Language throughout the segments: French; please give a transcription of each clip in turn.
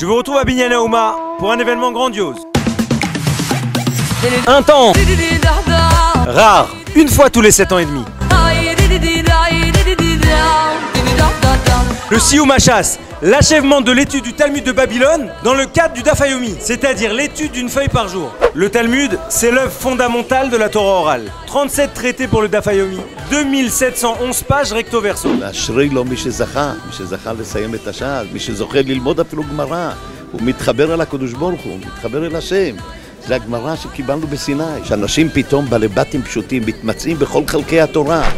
Je vous retrouve à Binyanei Ouma pour un événement grandiose. Un temps rare, une fois tous les 7 ans et demi. Le Siyoum Hashas, l'achèvement de l'étude du Talmud de Babylone dans le cadre du Daf Yomi, c'est-à-dire l'étude d'une feuille par jour. Le Talmud, c'est l'œuvre fondamentale de la Torah orale. 37 traités pour le Daf Yomi, 2711 pages recto verso.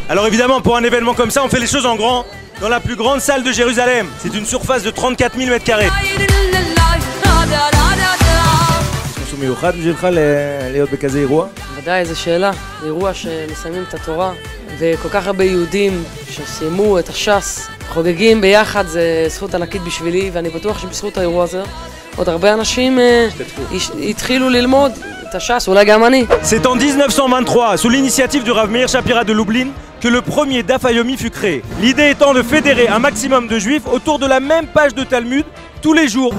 Alors évidemment, pour un événement comme ça, on fait les choses en grand. Dans la plus grande salle de Jérusalem, c'est une surface de 34 000 mètres carrés. משהו מיוחד בשבילך להיות בכזה אירוע? ודאי, זו שאלה. זה אירוע שמסיימים את התורה, וכל כך הרבה יהודים שסיימו את הש"ס, חוגגים ביחד, זה זכות ענקית בשבילי, ואני בטוח שבזכות האירוע הזה עוד הרבה אנשים התחילו ללמוד את הש"ס, אולי גם אני. C'est en 1923, sous l'initiative du Rav Meir Shapira de Lublin, que le premier Daf Yomi fut créé. L'idée étant de fédérer un maximum de juifs autour de la même page de Talmud tous les jours.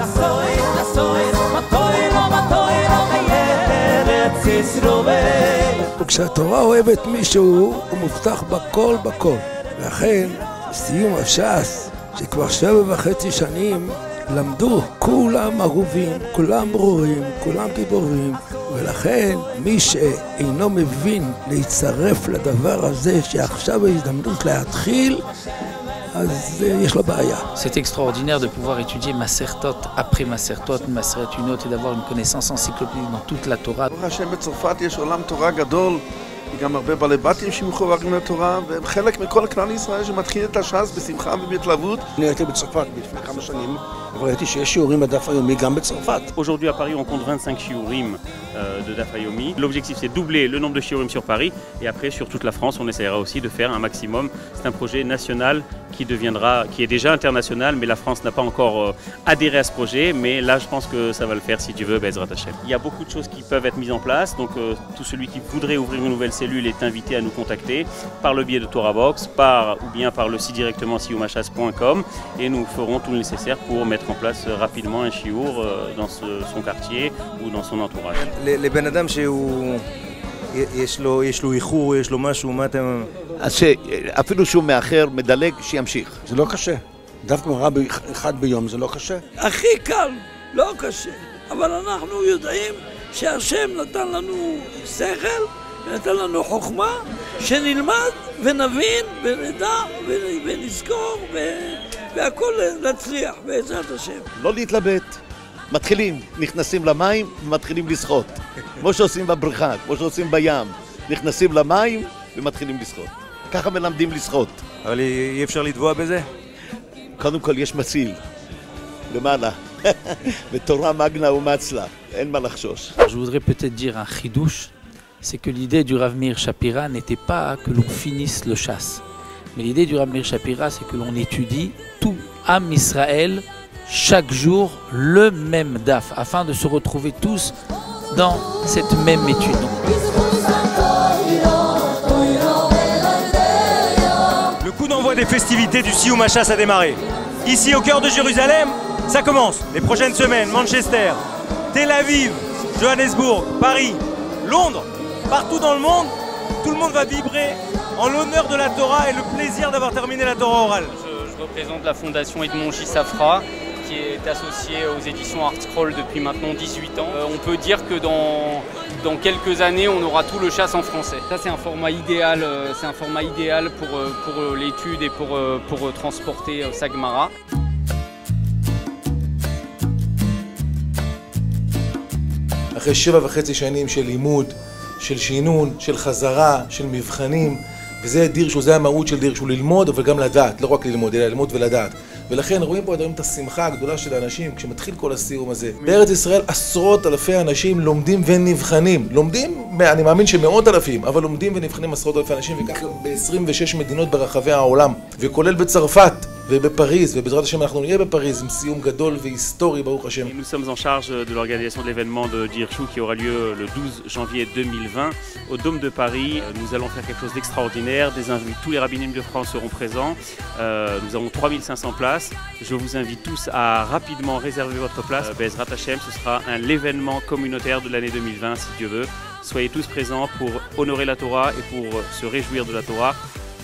כשהתורה אוהבת מישהו, הוא מובטח בכל בכל. לכן, סיום הש"ס, שכבר 7.5 שנים למדו, כולם אהובים, כולם ברורים, כולם גיבורים. ולכן מי שאינו מבין להצטרף לדבר הזה שעכשיו ההזדמנות להתחיל, אז יש לו בעיה. C'est extraordinaire de pouvoir étudier Masertot après Masertot, Maseret une autre, et d'avoir une connaissance encyclopédique dans toute la Torah. בצרפת יש עולם תורה גדול, גם הרבה בעלי בתים שמחוברים לתורה, והם חלק מכל כלל ישראל שמתחיל את הש"ס בשמחה ובהתלהבות. אני הייתי בצרפת לפני כמה שנים, ראיתי שיש שיעורים בדף היומי גם בצרפת. Aujourd'hui à Paris on compte 25 shiurim de Daf Yomi. L'objectif c'est doubler le nombre de shiurim sur Paris et après sur toute la France on essaiera aussi de faire un maximum. C'est un projet national qui est déjà international, mais la France n'a pas encore adhéré à ce projet, mais là je pense que ça va le faire si Dieu veut, Bezrat Hashem. Il y a beaucoup de choses qui peuvent être mises en place, donc tout celui qui voudrait ouvrir une nouvelle cellule est invité à nous contacter par le biais de Torabox, ou bien par le site directement sioumachas.com, et nous ferons tout le nécessaire pour mettre en place rapidement un chiour dans son quartier ou dans son entourage. Les benadam יש לו איחור, יש לו משהו, מה אתם... אז אפילו שהוא מאחר, מדלג, שימשיך. זה לא קשה. דף גמרא אחד ביום זה לא קשה. הכי קל, לא קשה. אבל אנחנו יודעים שהשם נתן לנו שכל, נתן לנו חוכמה, שנלמד ונבין ונדע ונזכור והכל נצליח בעזרת השם. לא להתלבט. מתחילים, נכנסים למים ומתחילים לשחות. כמו שעושים בבריכה, כמו שעושים בים. נכנסים למים ומתחילים לשחות. ככה מלמדים לשחות. אבל אי אפשר לטבוע בזה? קודם כל יש מציל. למעלה. בתורה מגנה ומצלה. אין מה לחשוש. Je voudrais peut-être dire un chidouche, c'est que l'idée du Rav Meir Shapira n'était pas que l'on finisse le chasse. Mais l'idée du Rav Meir Shapira, c'est que l'on étudie tout Am Israël chaque jour le même daf, afin de se retrouver tous dans cette même étude. Le coup d'envoi des festivités du Siyoum Hashas a démarré. Ici au cœur de Jérusalem, ça commence. Les prochaines semaines, Manchester, Tel Aviv, Johannesburg, Paris, Londres, partout dans le monde, tout le monde va vibrer en l'honneur de la Torah et le plaisir d'avoir terminé la Torah orale. Je représente la Fondation Edmond J. Safra, qui est associée aux éditions Art Scrolls depuis maintenant 18 ans. On peut dire que dans quelques années, on aura tout le chasse en français. Ça, c'est un format idéal, pour l'étude et pour transporter sa Gemara. אחרי 7.5 שנים של לימוד, של שינון, של חזרה, של מבחנים, וזה דירשו, זה המהות של דירשו, ללמוד אבל גם לדעת, לא רק ללמוד, אלא ללמוד ולדעת. ולכן רואים פה את השמחה הגדולה של האנשים כשמתחיל כל הסיום הזה. בארץ ישראל עשרות אלפי אנשים לומדים ונבחנים. לומדים, אני מאמין שמאות אלפים, אבל לומדים ונבחנים עשרות אלפי אנשים, וכך ב-26 מדינות ברחבי העולם, וכולל בצרפת. ובפריז, ובעזרת השם אנחנו נהיה בפריז עם סיום גדול והיסטורי, ברוך השם. Nous sommes en charge de l'organisation de l'événement de Jirchou qui aura lieu le 12 janvier 2020 au Dôme de Paris. Nous allons faire quelque chose d'extraordinaire, tous les rabbinim de France seront présents. Nous avons 3500 places. Je vous invite tous à rapidement réserver votre place. Bezrat Hashem, ce sera un événement communautaire de l'année 2020 si Dieu veut. Soyez tous présents pour honorer la Torah et pour se réjouir de la Torah.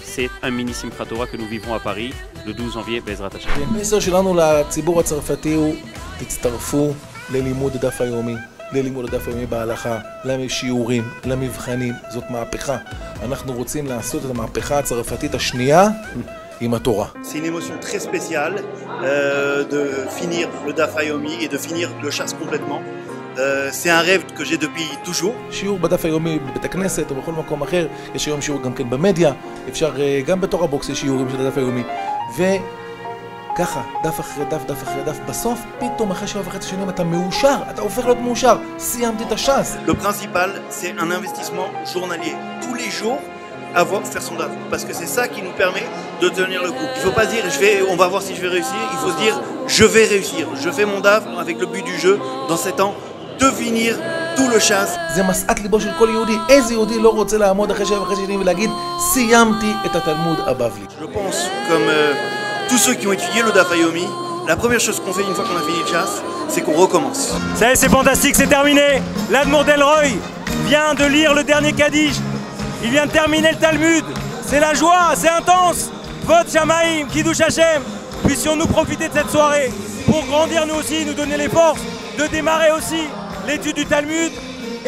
C'est un mini Simchat Torah que nous vivrons à Paris le 12 janvier, Bezrat Hashem. המסר שלנו לציבור הצרפתי הוא תצטרפו ללימוד הדף היומי, ללימוד הדף היומי בהלכה, לשיעורים, למבחנים, זאת מהפכה. אנחנו רוצים לעשות את המהפכה הצרפתית השנייה עם התורה. C'est une émotion très spéciale de finir le Daf Yomi et de finir le Hashas complètement. C'est un rêve que j'ai depuis toujours. שיעור בדף היומי בבית הכנסת או בכל מקום אחר, יש היום שיעור גם כן במדיה, אפשר גם בתורבוקס יש שיעורים של הדף היומי. וככה, דף אחרי דף, דף אחרי דף, בסוף פתאום אחרי 7.5 שנים אתה מאושר, אתה הופך להיות מאושר, סיימתי את הש"ס. Le principal, c'est un investissement journalier. Tous les jours, avoir, faire son daf, parce que c'est ça qui nous permet de tenir le coup. Il ne faut pas dire on va voir si je vais réussir, il faut se dire je vais réussir, je fais mon daf avec le but du jeu dans 7 ans. devenir tout le chasse. זה משאת ליבו של כל יהודי. איזה יהודי לא רוצה לעמוד אחרי 7.5 שנים ולהגיד סיימתי את התלמוד הבבלי. Je pense comme tous ceux qui ont étudié le Daf Yomi, la première chose qu'on fait une fois qu'on a fini le chasse, c'est qu'on recommence. Ça y est, c'est fantastique, c'est terminé. L'Admour Delroy vient de lire le dernier Kaddish. Il vient de terminer le Talmud. C'est la joie, c'est intense. Vod Shamaim, Kiddush Hashem. Puissions-nous profiter de cette soirée pour grandir nous aussi, nous donner les forces de démarrer aussi l'étude du Talmud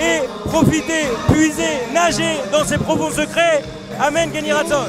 et profiter, puiser, nager dans ses profonds secrets. Amen, Geni Ratzon.